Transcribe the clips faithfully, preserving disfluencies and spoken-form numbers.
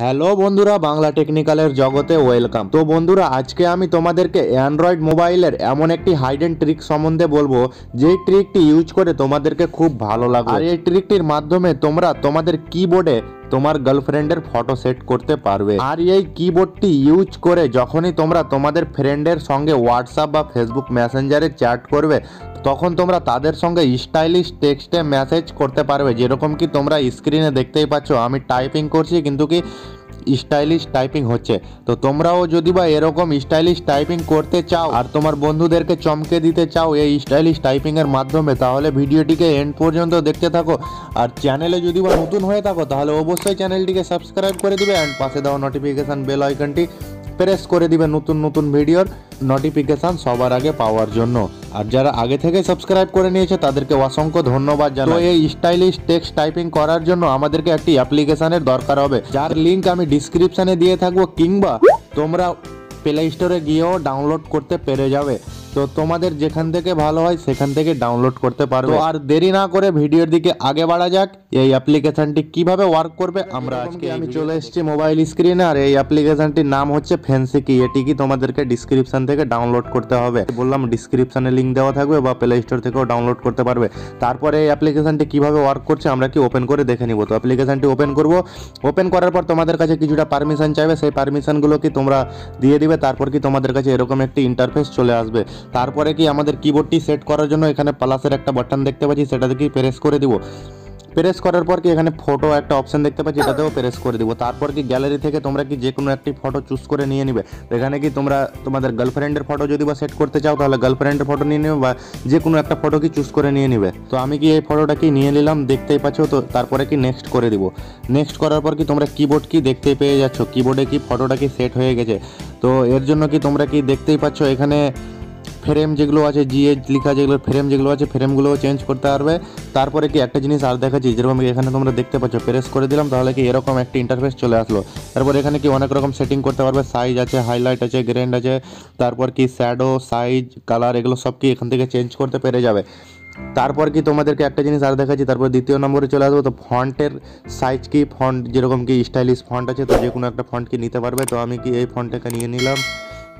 Hello बंधुरा Bangla Technicolor जगते welcome. तो बंधुरा आज के आमी तोमादेरके एंड्रॉइड मोबाइलेर एमन एकटी हाइड एंड ट्रिक सम्बन्धे बोलबो जे ट्रिकटी यूज करे तोमादेरके खूब भालो लागबे। आर एई ट्रिकटिर माध्यमे तोमरा तोमादेर कीबोर्डे তোমার গার্লফ্রেন্ডের ফটো সেট করতে পারবে। আর এই কিবোর্ডটি ইউজ করে যখনই তোমরা তোমাদের ফ্রেন্ডের সঙ্গে হোয়াটসঅ্যাপ বা ফেসবুক মেসেঞ্জারে চ্যাট করবে তখন তোমরা তাদের সঙ্গে স্টাইলিশ টেক্সটে মেসেজ করতে পারবে। যেরকম কি তোমরা স্ক্রিনে দেখতেই পাচ্ছ আমি টাইপিং করছি কিন্তু কি स्टाइलिश टाइपिंग होच्छे। तो तुम्हाराओ जदि बा एरकम स्टाइलिश टाइपिंग करते चाओ और तुम्हार बंधुदेरके चमके दीते चाओ ये स्टाइलिश टाइपिंगेर माध्यमे ताहले भिडियोटिके एंड पर्यन्त देखते थाको। और चैनेले जदि बा नतून होये थाको ताहले अवश्यई चैनेलटिके सबस्क्राइब करे दिबे एंड पाशे दाओ नोटिफिकेशन बेल आइकनटी प्रेस करे दिबे नतून नतून भिडियोर नोटिफिकेशन सबार आगे पावार जोन्नो। और जरा आगे थेके सबस्क्राइब करे नियेछे तादेरके असंख्य धन्यवाद जानाई। तो ये स्टाइलिश टेक्स्ट टाइपिंग करार जोन्नो आमादेरके एकटी एप्लीकेशनेर दरकार होबे जार लिंक आमी डिस्क्रिप्शने दिये थाकबो किंबा तोमरा प्ले स्टोरे गियेओ डाउनलोड करते पेरे जाबे। तो तोमादेर जेखान थेके भालो हय सेखान थेके डाउनलोड करते पारबे। तो आर देरी ना करे भिडियोर दिके आगे बाड़ा जाक। एई एप्लीकेशनटी किभाबे वर्क करबे आमरा आजके आमी चले एसेछि मोबाइल स्क्रिने। आर एई एप्लीकेशनटिर नाम होच्छे फैंसी की। एटी कि तोमादेरके डिस्क्रिप्शन थेके डाउनलोड करते होबे। बोललाम डिस्क्रिप्शने लिंक देওয়া থাকবে বা প্লে স্টোর থেকেও ডাউনলোড করতে পারবে। তারপরে এই অ্যাপ্লিকেশনটি কিভাবে ওয়ার্ক করছে আমরা কি ওপেন করে দেখে নিব। তো অ্যাপ্লিকেশনটি ওপেন করব। ওপেন করার পর তোমাদের কাছে কিছুটা পারমিশন চাইবে। সেই পারমিশনগুলো কি তোমরা দিয়ে দিবে। তারপর কি তোমাদের কাছে এরকম একটি ইন্টারফেস চলে আসবে। তারপরে কি আমাদের কিবোর্ডটি সেট করার জন্য এখানে প্লাসের একটা বাটন দেখতে পাচ্ছি সেটাতে কি প্রেস করে দিব। প্রেস করার পর কি এখানে ফটো একটা অপশন দেখতে পাচ্ছি এটাতেও প্রেস করে দিব। তারপর কি গ্যালারি থেকে তোমরা কি যে কোনো একটি ফটো চুজ করে নিয়ে নেবে। এখানে কি তোমরা তোমাদের গার্লফ্রেন্ডের ফটো যদি বা সেট করতে চাও তাহলে গার্লফ্রেন্ডের ফটো নিয়ে নেবে বা যে কোনো একটা ফটো কি চুজ করে নিয়ে নেবে। তো আমি কি এই ফটোটা কি নিয়ে নিলাম দেখতেই পাচ্ছ। তো তারপরে কি নেক্সট করে দিব। নেক্সট করার পর কি তোমরা কিবোর্ড কি দেখতে পেয়ে যাচ্ছ কিবোর্ডে কি ফটোটা কি সেট হয়ে গেছে। তো এর জন্য কি তোমরা কি দেখতেই পাচ্ছ এখানে फ्रेम जगो आज जिएच लिखा जगह फ्रेम जगो आज फ्रेमगुलो चेंज करते तरह कि एक जिनिस और देखा जरूर एखे तुम्हारा देखते प्रेस कर दिल कि एरकम एक इंटरफेस चले आसलो। तरह एखे कि अनेक रकम सेटिंग करते साइज आज हाइलाइट आज ग्रैंड आज तरह कि शैडो साइज कलर एगो सब कि एखान चेंज करते पे जाए। তারপর কি তোমাদেরকে একটা জিনিস আর দেখাচ্ছি। তারপর দ্বিতীয় নম্বরে চলে আসবো। তো ফন্টের সাইজ কি ফন্ট যেরকম কি স্টাইলিশ ফন্ট আছে তো যে কোনো একটা ফন্ট কি নিতে পারবে। তো আমি কি এই ফন্টটাকে নিয়ে নিলাম।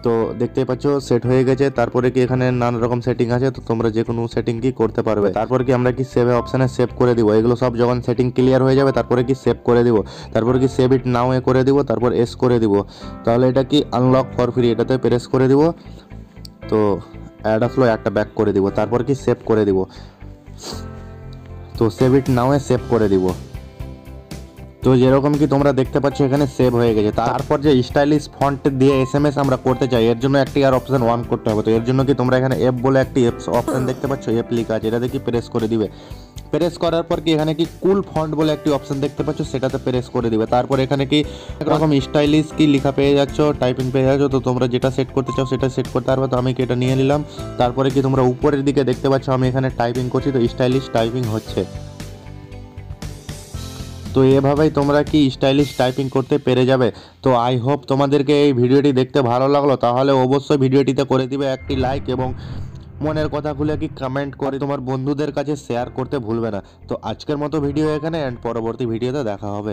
তো দেখতেই পাচ্ছ সেট হয়ে গেছে। তারপরে কি এখানে নানা রকম সেটিং আছে তো তোমরা যে কোনো সেটিং কি করতে পারবে। তারপর কি আমরা কি সেভ অপশানে সেভ করে দিব। এগুলো সব যখন সেটিং ক্লিয়ার হয়ে যাবে তারপরে কি সেভ করে দিব। তারপর কি সেভ ইট নাও এ করে দিব। তারপর এস করে দিব। তাহলে এটা কি আনলক ফর ফ্রি এটাতে প্রেস করে দিব। তো অ্যাড আসলো একটা ব্যাক করে দিব। তারপর কি সেভ করে দিব। তো save it now A save করে দিব। तो जे रकम कि तुम्हारा देखते पाच्छ एखाने सेव हो गए। तारपर जे स्टाइलिश फन्ट दिए एस एम एस आमरा करते चाइ एर जोन्नो एकटी आर अपशन ऑन करते होबे। तो एर जोन्नो कि तुम्हारा एखाने एप बोले एकटी एप्स अपशन देखते पाच्छ एप लिखा आछे एटाते कि प्रेस करे दिबे। प्रेस करार पर कि एखाने कि कूल फन्ट बोले एकटी अपशन देखते पाच्छ सेटाते प्रेस करे दिबे। तारपर एखाने कि एरकम स्टाइलिश कि लेखा पेये जाच्छो टाइपिंग पेये जाच्छो। तो तोमरा जेटा सेट करते चाओ सेटा सेट करते पारबे। तो आमि कि एटा निये निलाम। तारपरे कि तोमरा ऊपरेर दिके देखते पाच्छ आमि एखाने टाइपिंग करछि। तो स्टाइलिश टाइपिंग होच्छे। तो एभावेई तोमरा कि स्टाइलिश टाइपिंग करते पेरे जाबे। तो आई होप तोमादेरके एई भिडियोटी देखते भालो लागलो ताहले अवश्यई भिडियोटीते करे दिबे एकटी लाइक एबं मनेर कथागुलो कि कमेंट करे तोमार बंधुदेर काछे शेयर करते भुलबे ना। तो आजकेर मतो भिडियो एखाने एंड परबर्ती भिडियोते देखा होबे।